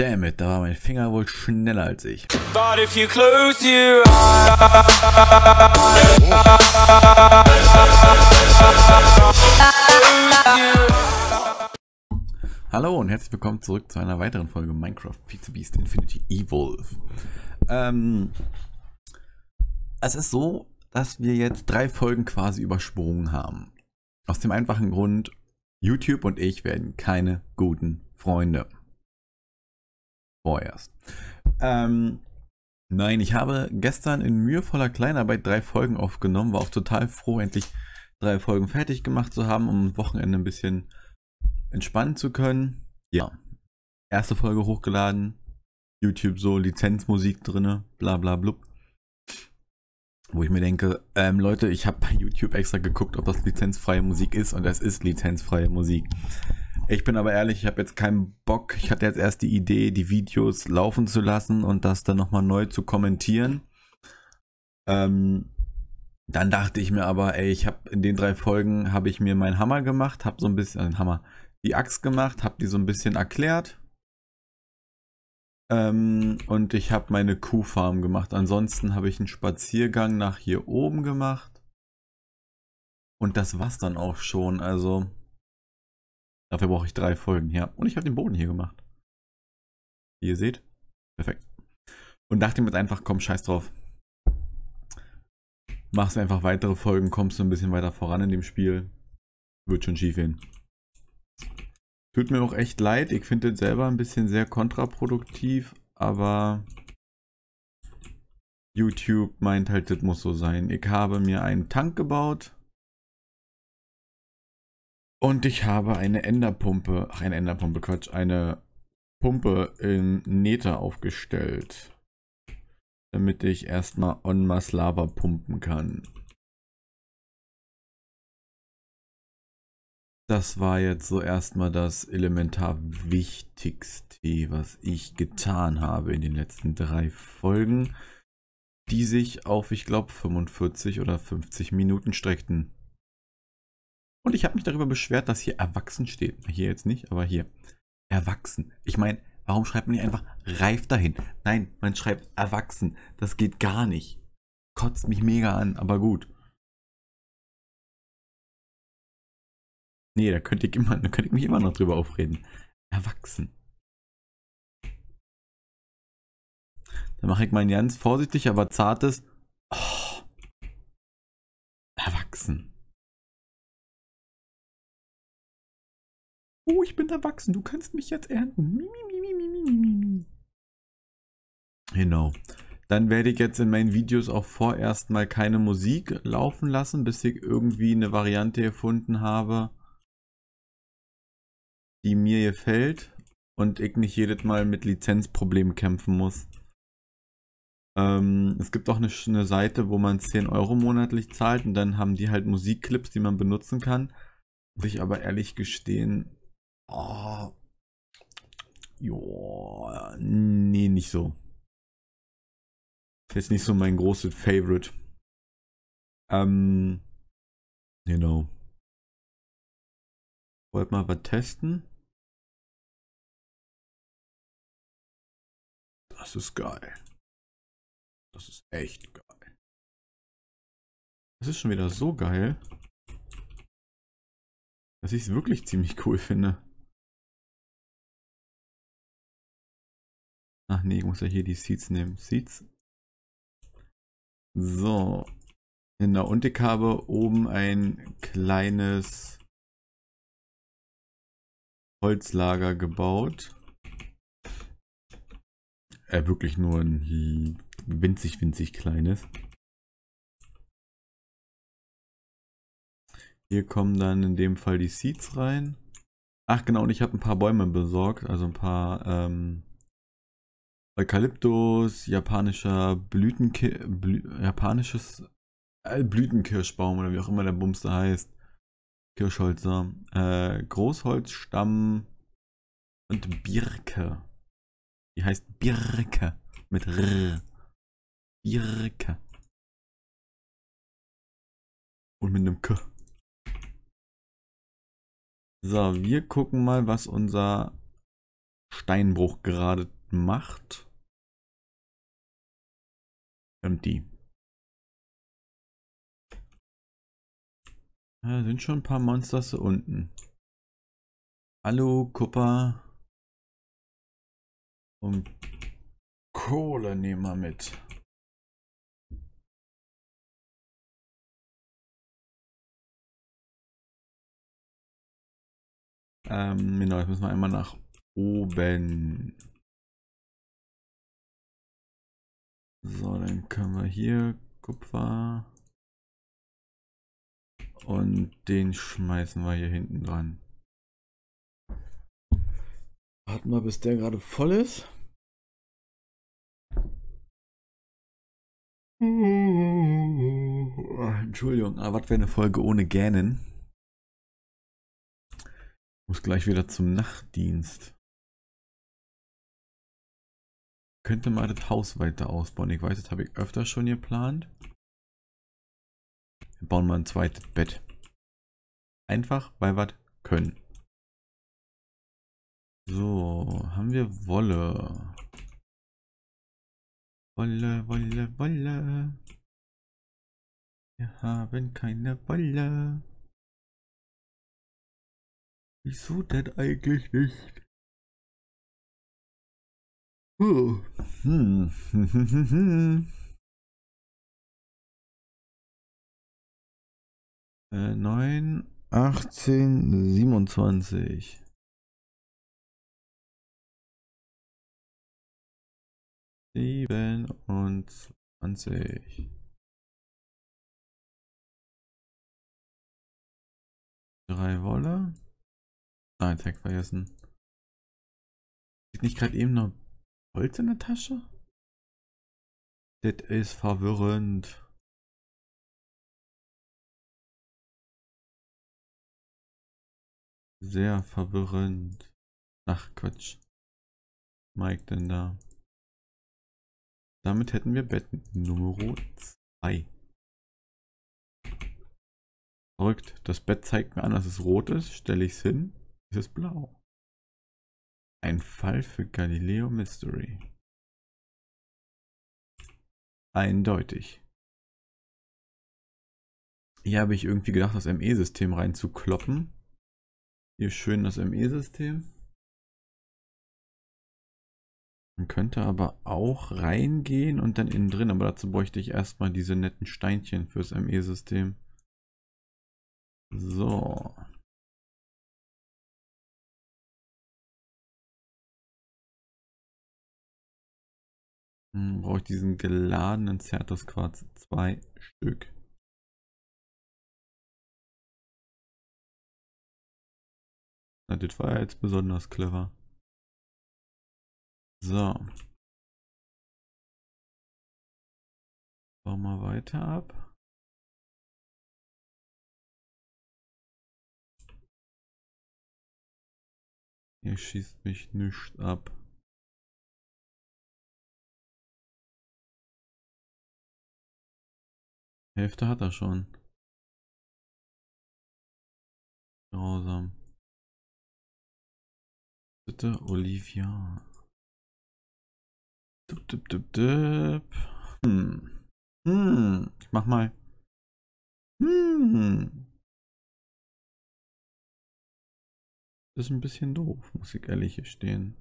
Damn it, da war mein Finger wohl schneller als ich. Hallo und herzlich willkommen zurück zu einer weiteren Folge Minecraft Pizza Beast Infinity Evolve. Es ist so, dass wir jetzt 3 Folgen quasi übersprungen haben. Aus dem einfachen Grund, YouTube und ich werden keine guten Freunde. Vorerst. Nein, ich habe gestern in mühevoller Kleinarbeit 3 Folgen aufgenommen, war auch total froh, endlich 3 Folgen fertig gemacht zu haben, um am Wochenende ein bisschen entspannen zu können. Ja, erste Folge hochgeladen, YouTube so Lizenzmusik drinne, bla bla blub. Wo ich mir denke, Leute, ich habe bei YouTube extra geguckt, ob das lizenzfreie Musik ist, und das ist lizenzfreie Musik. Ich bin aber ehrlich, ich habe jetzt keinen Bock. Ich hatte jetzt erst die Idee, die Videos laufen zu lassen und das dann nochmal neu zu kommentieren. Dann dachte ich mir aber, ey, ich habe in den 3 Folgen, habe ich mir meinen Hammer gemacht, habe so ein bisschen, die Axt gemacht, habe die so ein bisschen erklärt. Und ich habe meine Kuhfarm gemacht. Ansonsten habe ich einen Spaziergang nach hier oben gemacht. Und das war's dann auch schon, also... Dafür brauche ich 3 Folgen, ja. Und ich habe den Boden hier gemacht. Wie ihr seht. Perfekt. Und dachte mir jetzt einfach, komm, scheiß drauf. Machst einfach weitere Folgen, kommst du ein bisschen weiter voran in dem Spiel. Wird schon schief gehen. Tut mir auch echt leid. Ich finde das selber ein bisschen sehr kontraproduktiv, aber YouTube meint halt, das muss so sein. Ich habe mir einen Tank gebaut. Und ich habe eine Enderpumpe, eine Pumpe in Nether aufgestellt, damit ich erstmal en masse Lava pumpen kann. Das war jetzt so erstmal das elementar Wichtigste, was ich getan habe in den letzten 3 Folgen, die sich auf, ich glaube, 45 oder 50 Minuten streckten. Und ich habe mich darüber beschwert, dass hier erwachsen steht. Hier jetzt nicht, aber hier. Erwachsen. Ich meine, warum schreibt man nicht einfach reif dahin? Nein, man schreibt erwachsen. Das geht gar nicht. Kotzt mich mega an, aber gut. Nee, da könnte ich mich immer noch drüber aufreden. Erwachsen. Da mache ich mein ganz vorsichtig, aber zartes. Oh. Erwachsen. Oh, ich bin erwachsen, du kannst mich jetzt ernten. Genau. Dann werde ich jetzt in meinen Videos auch vorerst mal keine Musik laufen lassen, bis ich irgendwie eine Variante gefunden habe, die mir gefällt und ich nicht jedes Mal mit Lizenzproblemen kämpfen muss. Es gibt auch eine Seite, wo man 10 Euro monatlich zahlt und dann haben die halt Musikclips, die man benutzen kann. Muss ich aber ehrlich gestehen, oh, joa, nee, nicht so. Ist nicht so mein großes Favorite. Genau. Wollt mal was testen? Das ist geil. Das ist echt geil. Das ist schon wieder so geil, dass ich es wirklich ziemlich cool finde. Ach nee, ich muss ja hier die Seeds nehmen. Seeds. So. Genau, und ich habe oben ein kleines Holzlager gebaut. Wirklich nur ein winzig, winzig kleines. Hier kommen dann in dem Fall die Seeds rein. Ach genau, und ich habe ein paar Bäume besorgt, also ein paar... Eukalyptus, japanischer Blütenkirschbaum oder wie auch immer der Bums da heißt. Kirschholzer, Großholzstamm und Birke. Die heißt Birke mit R. Birke. Und mit einem K. So, wir gucken mal, was unser Steinbruch gerade macht. Die. Da sind schon ein paar Monsters da unten. Hallo, Kupfer. Und Kohle nehmen wir mit. Genau, jetzt müssen wir einmal nach oben. So, dann können wir hier Kupfer und den schmeißen wir hier hinten dran. Warten wir, bis der gerade voll ist. Entschuldigung, aber was für eine Folge ohne Gähnen. Ich muss gleich wieder zum Nachtdienst. Könnte mal das Haus weiter ausbauen. Ich weiß, das habe ich öfter schon geplant. Wir bauen mal ein zweites Bett. Einfach, weil wir das können. So, haben wir Wolle. Wolle, Wolle, Wolle. Wir haben keine Wolle. Wieso denn eigentlich nicht? Neun, 18, 27. Sieben und 20. Drei Wolle. Nein, Tag vergessen. Sieht nicht gerade eben noch Holz in der Tasche? Das ist verwirrend. Sehr verwirrend. Ach Quatsch. Mike denn da? Damit hätten wir Bett Nummer 2. Verrückt. Das Bett zeigt mir an, dass es rot ist. Stelle ich es hin, ist es blau. Ein Fall für Galileo Mystery. Eindeutig. Hier habe ich irgendwie gedacht, das ME-System reinzukloppen. Hier schön das ME-System. Man könnte aber auch reingehen und dann innen drin, aber dazu bräuchte ich erstmal diese netten Steinchen fürs ME-System. So. Brauche ich diesen geladenen Zertusquarz 2 Stück. Na, das war ja jetzt besonders clever. So. Bauen wir weiter ab. Hier schießt mich nichts ab. Hälfte hat er schon. Grausam. Bitte, Olivia. Dup, dup, dup, dup. Ich mach mal. Das ist ein bisschen doof, muss ich ehrlich hier stehen.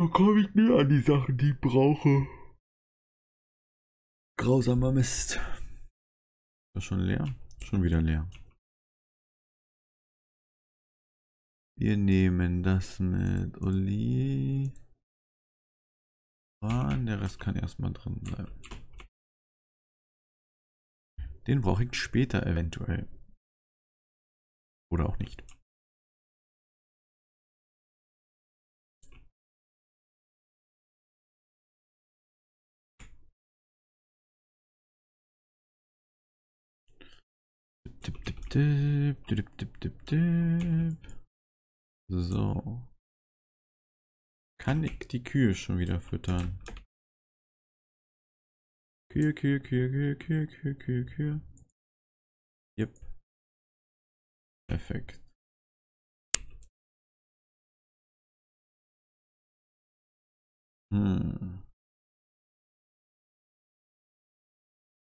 Da komme ich nie an die Sachen, die ich brauche. Grausamer Mist. Ist das schon leer? Schon wieder leer. Wir nehmen das mit Oli. Der Rest kann erstmal drin bleiben. Den brauche ich später eventuell. Oder auch nicht. Dip, dip, dip, dip, dip, dip, dip. So. Kann ich die Kühe schon wieder füttern? Kühe, Kühe, Kühe, Kühe, Kühe, Kühe, Kühe, Kühe. Yep. Perfekt.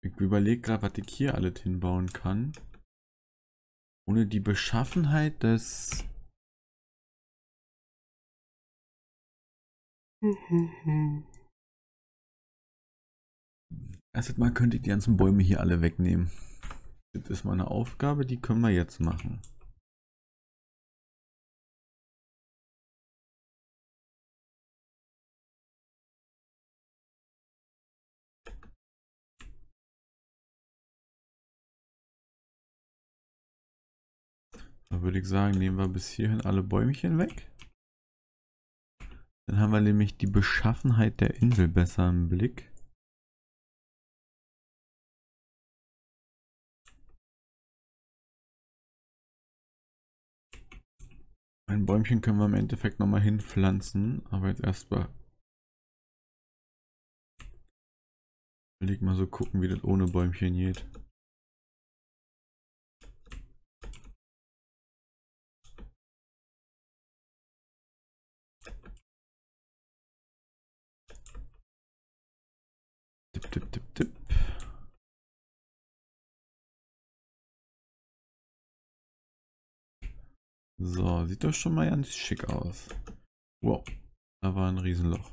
Ich überlege gerade, was ich hier alles hinbauen kann. Ohne die Beschaffenheit des... Erstmal könnte ich die ganzen Bäume hier alle wegnehmen. Das ist meine Aufgabe, die können wir jetzt machen. Da würde ich sagen, nehmen wir bis hierhin alle Bäumchen weg. Dann haben wir nämlich die Beschaffenheit der Insel besser im Blick. Ein Bäumchen können wir im Endeffekt nochmal hinpflanzen, aber jetzt erstmal will ich mal so gucken, wie das ohne Bäumchen geht. Tipp, tipp, tipp. So, sieht doch schon mal ganz schick aus. Wow, da war ein Riesenloch.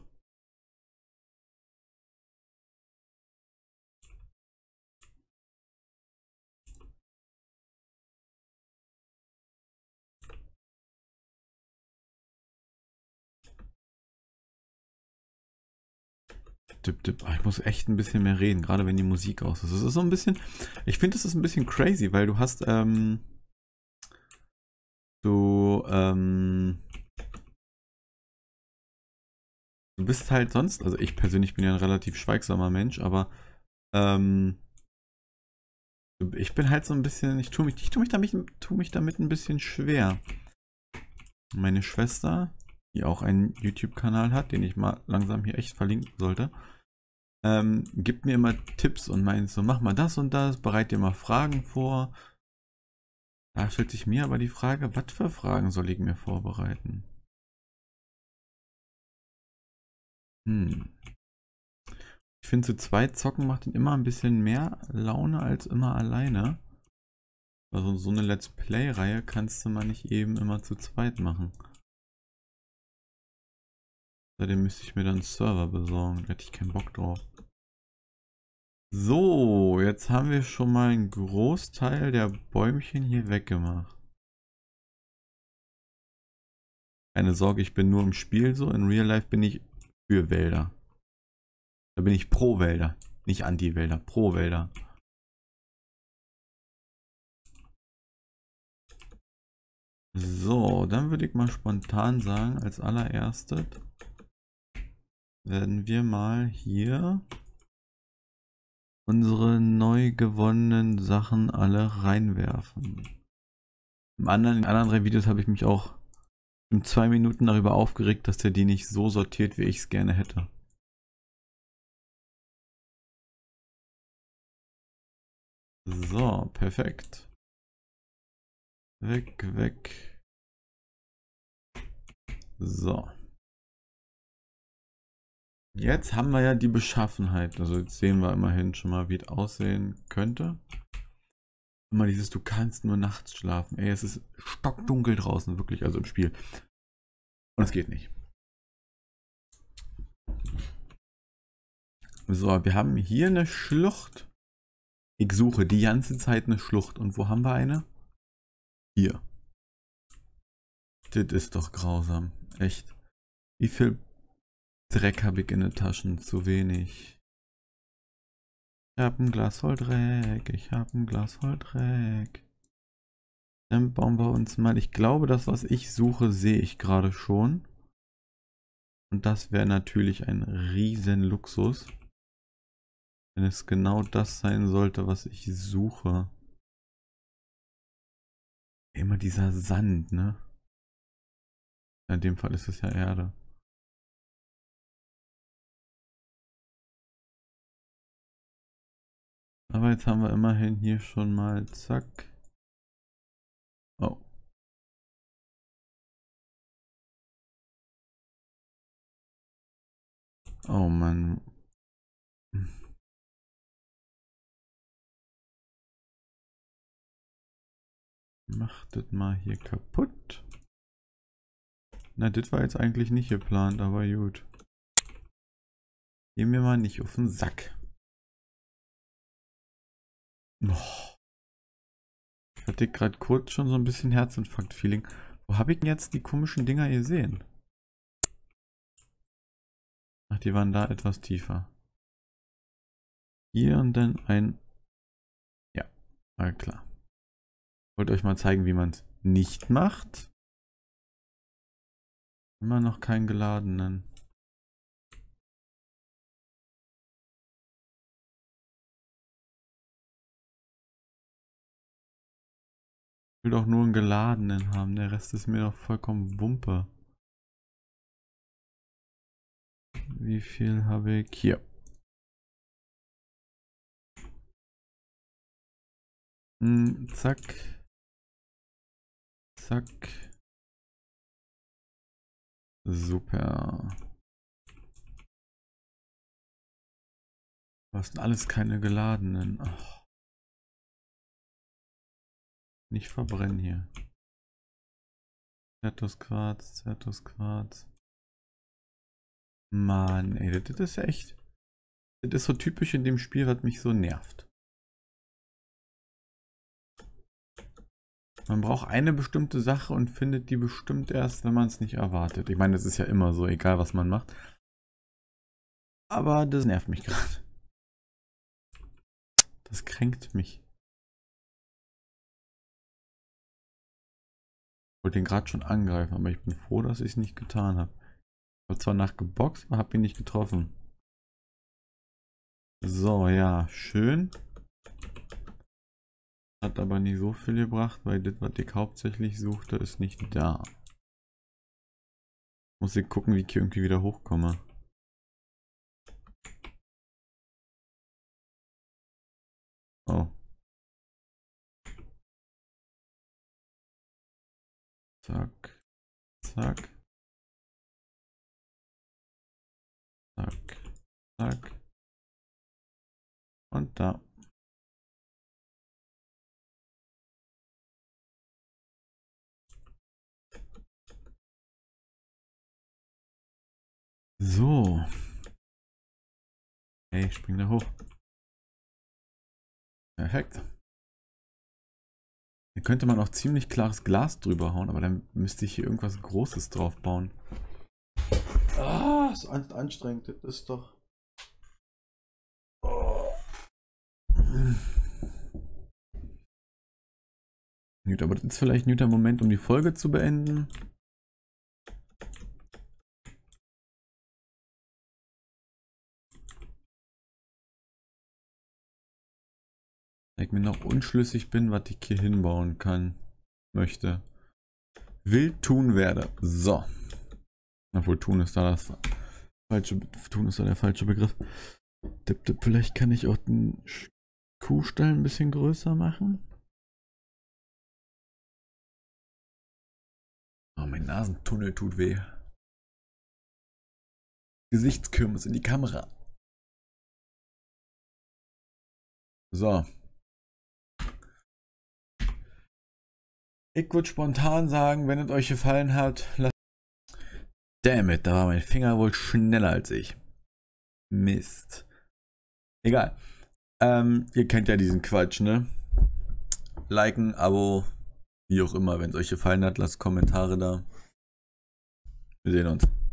Ich muss echt ein bisschen mehr reden, gerade wenn die Musik aus ist. Es ist so ein bisschen, ich finde, es ist ein bisschen crazy, weil du hast, du bist halt sonst, also ich persönlich bin ja ein relativ schweigsamer Mensch, aber, ich bin halt so ein bisschen, ich tue mich damit ein bisschen schwer. Meine Schwester, die auch einen YouTube-Kanal hat, den ich mal langsam hier echt verlinken sollte, gibt mir immer Tipps und meint so, mach mal das und das, bereite dir mal Fragen vor. Da stellt sich mir aber die Frage, was für Fragen soll ich mir vorbereiten? Ich finde, zu zweit zocken macht immer ein bisschen mehr Laune als immer alleine. Also so eine Let's Play-Reihe kannst du mal nicht eben immer zu zweit machen. Außerdem müsste ich mir dann einen Server besorgen, da hätte ich keinen Bock drauf. So, jetzt haben wir schon mal einen Großteil der Bäumchen hier weggemacht. Keine Sorge, ich bin nur im Spiel so, in Real Life bin ich für Wälder. Da bin ich pro Wälder, nicht Anti-Wälder, pro Wälder. So, dann würde ich mal spontan sagen, als allererstes werden wir mal hier unsere neu gewonnenen Sachen alle reinwerfen. In anderen drei Videos habe ich mich auch in 2 Minuten darüber aufgeregt, dass der die nicht so sortiert, wie ich es gerne hätte. So, perfekt. Weg, weg. So. Jetzt haben wir ja die Beschaffenheit, also jetzt sehen wir immerhin schon mal, wie es aussehen könnte. Immer dieses, du kannst nur nachts schlafen. Ey, es ist stockdunkel draußen, wirklich, also im Spiel. Und es geht nicht. So, wir haben hier eine Schlucht. Ich suche die ganze Zeit eine Schlucht. Und wo haben wir eine? Hier. Das ist doch grausam. Echt. Wie viel Dreck habe ich in den Taschen, zu wenig. Ich habe ein Glas voll Dreck, ich habe ein Glas voll Dreck. Dann bauen wir uns mal, ich glaube, das, was ich suche, sehe ich gerade schon. Und das wäre natürlich ein riesen Luxus, wenn es genau das sein sollte, was ich suche. Immer dieser Sand, ne? In dem Fall ist es ja Erde. Aber jetzt haben wir immerhin hier schon mal, zack. Oh. Oh Mann. Macht das mal hier kaputt. Na, das war jetzt eigentlich nicht geplant, aber gut. Gehen wir mal nicht auf den Sack. Oh. Ich hatte gerade kurz schon so ein bisschen Herzinfarkt-Feeling. Wo habe ich denn jetzt die komischen Dinger gesehen? Ach, die waren da etwas tiefer. Hier und dann ein... Ja, all klar. Ich wollte euch mal zeigen, wie man es nicht macht. Immer noch keinen geladenen. Ich will doch nur einen geladenen haben. Der Rest ist mir doch vollkommen Wumpe. Wie viel habe ich hier? Zack. Zack. Super. Was sind alles keine geladenen? Ach. Nicht verbrennen hier. Zertusquarz, Zertusquarz. Mann, ey, das ist echt. Das ist so typisch in dem Spiel, was mich so nervt. Man braucht eine bestimmte Sache und findet die bestimmt erst, wenn man es nicht erwartet. Ich meine, das ist ja immer so, egal was man macht. Aber das nervt mich gerade. Das kränkt mich. Ich wollte ihn gerade schon angreifen, aber ich bin froh, dass ich es nicht getan habe. Ich habe zwar nachgeboxt, aber habe ihn nicht getroffen. So, ja, schön. Hat aber nicht so viel gebracht, weil das, was ich hauptsächlich suchte, ist nicht da. Muss ich gucken, wie ich hier irgendwie wieder hochkomme. Oh. Zack. Zack. Zack. Zack. Und da. So. Hey, spring da hoch. Perfekt. Hier könnte man auch ziemlich klares Glas drüber hauen, aber dann müsste ich hier irgendwas Großes drauf bauen. Ah, ist anstrengend, das ist doch... Oh. Gut, aber das ist vielleicht ein guter Moment, um die Folge zu beenden. Ich mir noch unschlüssig bin, was ich hier hinbauen kann, möchte, will, tun werde. So. Obwohl, tun ist da das falsche, tun ist da der falsche Begriff. Tipp, tipp, vielleicht kann ich auch den Kuhstall ein bisschen größer machen. Oh, mein Nasentunnel tut weh. Gesichtskürbis in die Kamera. So. Ich würde spontan sagen, wenn es euch gefallen hat, lasst... Damn it, da war mein Finger wohl schneller als ich. Mist. Egal. Ihr kennt ja diesen Quatsch, ne? Liken, Abo, wie auch immer. Wenn es euch gefallen hat, lasst Kommentare da. Wir sehen uns.